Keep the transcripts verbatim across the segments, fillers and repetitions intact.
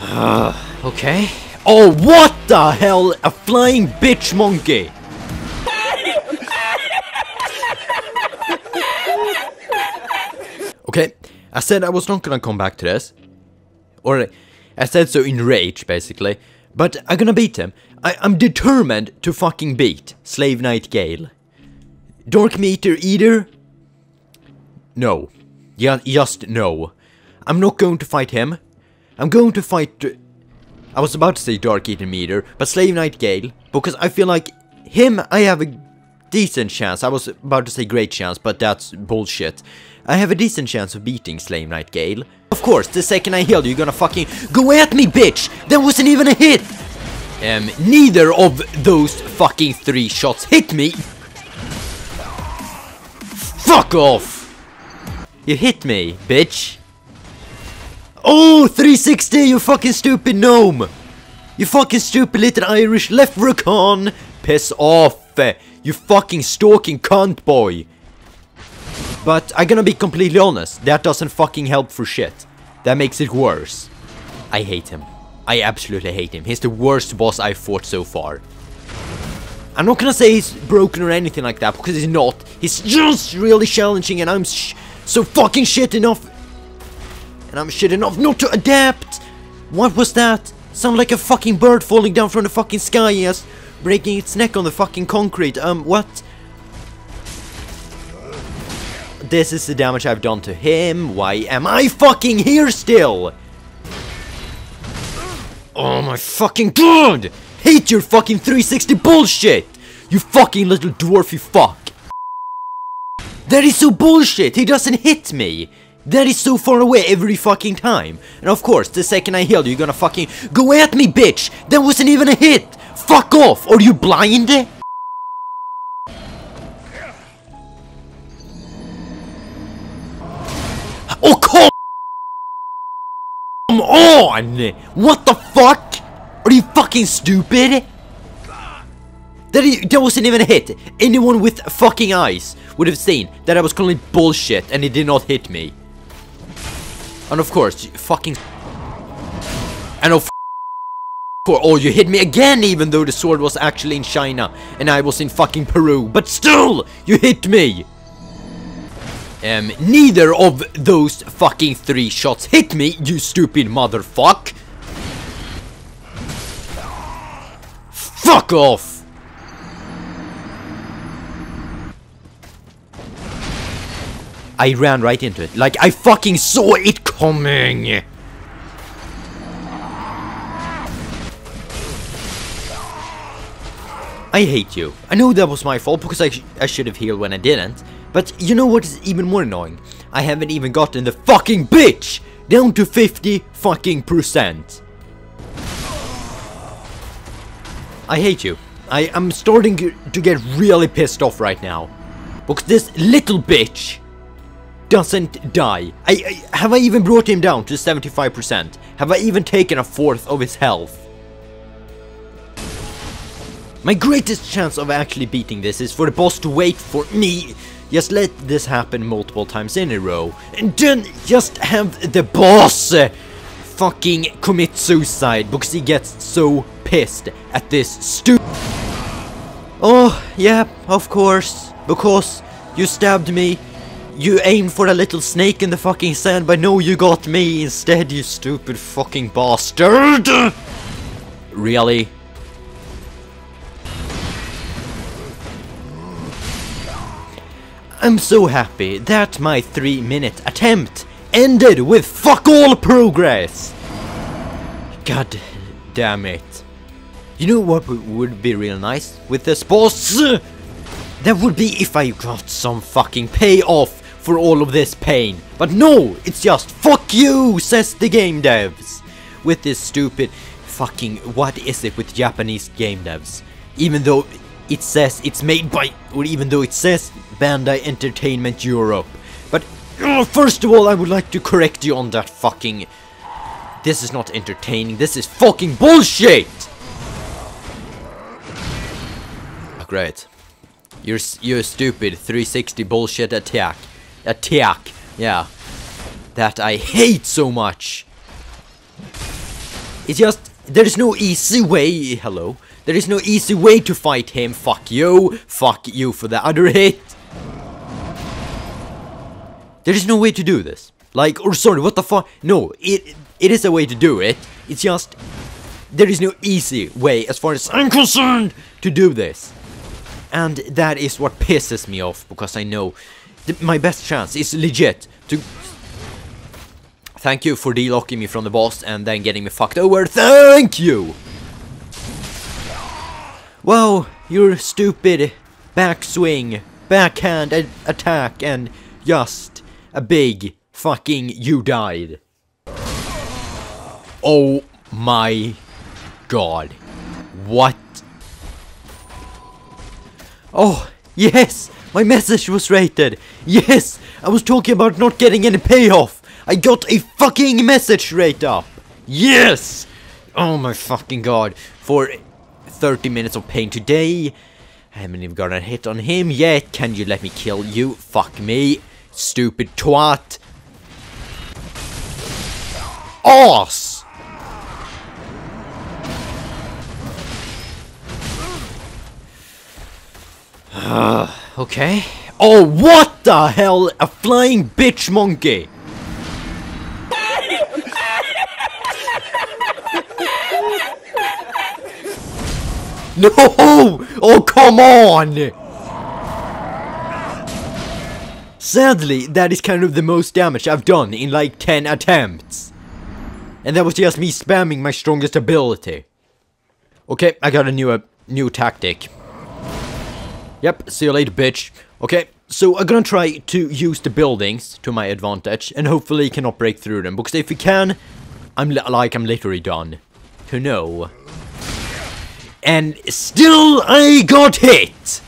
Uh, okay. Oh, what the hell? A flying bitch monkey! Okay, I said I was not gonna come back to this. Or, I said so in rage, basically. But I'm gonna beat him. I I'm determined to fucking beat Slave Knight Gael. Darkeater either? No. Yeah, just no. I'm not going to fight him. I'm going to fight... I was about to say Darkeater Meter, but Slave Knight Gael, because I feel like him I have a decent chance. I was about to say great chance, but that's bullshit. I have a decent chance of beating Slave Knight Gael. Of course, the second I heal, you're gonna fucking go at me, bitch! That wasn't even a hit! Um, neither of those fucking three shots hit me! Fuck off! You hit me, bitch! Oh, three sixty, you fucking stupid gnome! You fucking stupid little Irish leprechaun! Piss off! You fucking stalking cunt boy! But I'm gonna be completely honest, that doesn't fucking help for shit. That makes it worse. I hate him. I absolutely hate him. He's the worst boss I've fought so far. I'm not gonna say he's broken or anything like that, because he's not. He's just really challenging and I'm sh so fucking shit enough. And I'm shit enough not to adapt! What was that? Sound like a fucking bird falling down from the fucking sky, yes? Breaking its neck on the fucking concrete, um, what? This is the damage I've done to him, why am I fucking here still? Oh my fucking god! Hate your fucking three sixty bullshit! You fucking little dwarf, you fuck! That is so bullshit, he doesn't hit me! That is so far away every fucking time. And of course, the second I heal, you're gonna fucking go at me, bitch! That wasn't even a hit! Fuck off! Are you blind? Oh, come on! What the fuck? Are you fucking stupid? That, is, that wasn't even a hit. Anyone with fucking eyes would have seen that I was calling bullshit and it did not hit me. And of course, you fucking... And of course, oh, you hit me again, even though the sword was actually in China. And I was in fucking Peru. But still, you hit me. Um, neither of those fucking three shots hit me, you stupid motherfuck. Fuck off. I ran right into it, like I fucking saw it coming! I hate you. I know that was my fault, because I, sh I should have healed when I didn't. But you know what is even more annoying? I haven't even gotten the fucking bitch! Down to fifty fucking percent. I hate you. I am starting to get really pissed off right now. Because this little bitch... doesn't die. I, I have I even brought him down to seventy-five percent? Have I even taken a fourth of his health? My greatest chance of actually beating this is for the boss to wait for me. Just let this happen multiple times in a row. And then just have the boss uh, fucking commit suicide because he gets so pissed at this stupid. Oh, yeah, of course. Because you stabbed me. You aimed for a little snake in the fucking sand, but no, you got me instead, you stupid fucking bastard! Really? I'm so happy that my three minute attempt ended with fuck all progress! God damn it. You know what would be real nice with this boss? That would be if I got some fucking payoff for all of this pain. But no, it's just fuck you, says the game devs. With this stupid fucking, what is it with Japanese game devs? Even though it says it's made by, or even though it says Bandai Entertainment Europe. But uh, first of all, I would like to correct you on that fucking, this is not entertaining, this is fucking bullshit! Oh, great. You're, you're stupid three sixty bullshit attack. Attack, yeah, that I hate so much. It's just, there is no easy way, hello. There is no easy way to fight him, fuck you, fuck you for the other hit. There is no way to do this. Like, or sorry, what the fuck, no, it, it is a way to do it. It's just, there is no easy way, as far as I'm concerned, to do this. And that is what pisses me off, because I know th my best chance is legit to... Thank you for delocking me from the boss and then getting me fucked over. Thank you! Wow, your stupid backswing, backhand ad attack and just a big fucking you died. Oh my god. What? Oh, yes! My message was rated! Yes! I was talking about not getting any payoff! I got a fucking message rate up! Yes! Oh my fucking god. For thirty minutes of pain today. I haven't even got a hit on him yet. Can you let me kill you? Fuck me. Stupid twat. Ass! Uh, okay. Oh, what the hell? A flying bitch monkey! No! Oh, come on! Sadly, that is kind of the most damage I've done in like ten attempts. And that was just me spamming my strongest ability. Okay, I got a new, uh, new tactic. Yep, see you later, bitch. Okay, so I'm gonna try to use the buildings to my advantage, and hopefully cannot break through them, because if we can, I'm li like, I'm literally done. Who knows? And still I got hit!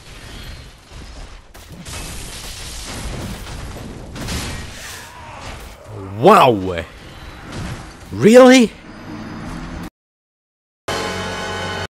Wow! Really?